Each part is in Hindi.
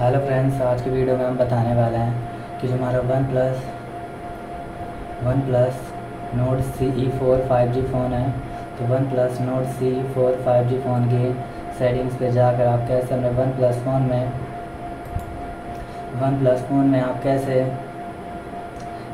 हेलो फ्रेंड्स, आज की वीडियो में हम बताने वाले हैं कि जो हमारा OnePlus Nord CE 4 5G phone है, तो OnePlus Nord CE 4 5G phone के सेटिंग्स पे जाकर आप कैसे अपने वन प्लस फ़ोन में आप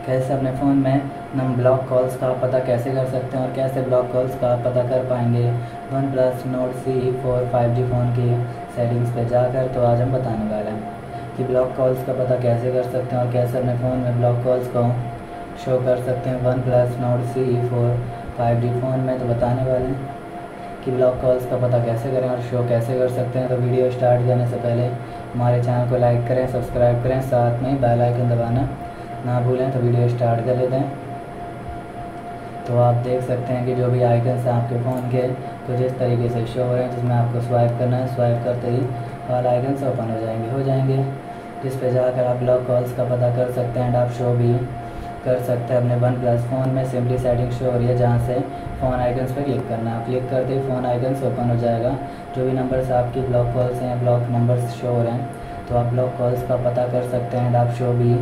कैसे अपने फ़ोन में नम ब्लॉक कॉल्स का पता कैसे कर सकते हैं और कैसे ब्लॉक कॉल्स का पता कर पाएंगे OnePlus Nord CE 4 5G phone की सेटिंग्स पर जाकर। तो आज हम बताने वाले हैं कि ब्लॉक कॉल्स का पता कैसे कर सकते हैं और कैसे अपने फ़ोन में ब्लॉक कॉल्स को शो कर सकते हैं OnePlus Nord CE 4 5G phone में। तो बताने वाले हैं कि ब्लॉक कॉल्स का पता कैसे करें और शो कैसे कर सकते हैं। तो वीडियो स्टार्ट करने से पहले हमारे चैनल को लाइक करें, सब्सक्राइब करें, साथ में ही बेल आइकन दबाना ना भूलें। तो वीडियो स्टार्ट कर लेते हैं। तो आप देख सकते हैं कि जो भी आइकन्स हैं आपके फ़ोन के कुछ इस तरीके से शो हो रहे हैं, जिसमें आपको स्वाइप करना है। स्वाइप करते ही ऑल आइकन्स ओपन हो जाएंगे, जिस पे जाकर आप ब्लॉक कॉल्स का पता कर सकते हैं एंड आप शो भी कर सकते हैं अपने वन प्लस फ़ोन में। सिंपली सेटिंग शो हो रही है जहाँ से फ़ोन आइकन्स पर क्लिक करना है। क्लिक करते ही फ़ोन आइकन्स ओपन हो जाएगा। जो भी नंबर्स आपकी ब्लॉक कॉल्स हैं, ब्लॉक नंबर्स शो हो रहे हैं, तो आप ब्लॉक कॉल्स का पता कर सकते हैं एंड आप शो भी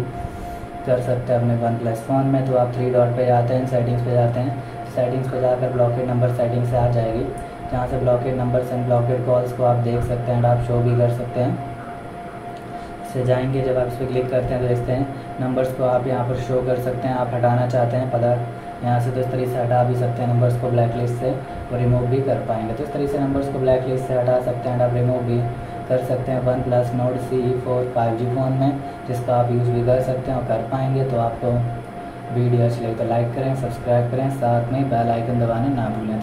कर सकते हैं अपने वन प्लस फ़ोन में। तो आप थ्री डॉट पे जाते हैं, सेटिंग्स पे जाते हैं। सेटिंग्स पे जाकर ब्लॉकेड नंबर सेटिंग से आ जाएगी, जहाँ से blocked numbers and blocked calls को आप देख सकते हैं एंड आप शो भी कर सकते हैं। इससे जाएंगे, जब आप इस पर क्लिक करते हैं तो देखते हैं नंबर्स को आप यहाँ पर शो कर सकते हैं। आप हटाना चाहते हैं पता यहाँ से, तो इस तरीके से हटा भी सकते हैं नंबर्स को ब्लैक लिस्ट से और रिमूव भी कर पाएंगे। तो इस तरीके से नंबर्स को ब्लैक लिस्ट से हटा सकते हैं एंड आप रिमूव भी कर सकते हैं OnePlus Nord CE 4 5G phone में, जिसका आप यूज़ भी कर सकते हैं और कर पाएंगे। तो आपको वीडियो अच्छी लगे तो लाइक करें, सब्सक्राइब करें, साथ में बेल आइकन दबाना ना भूलें।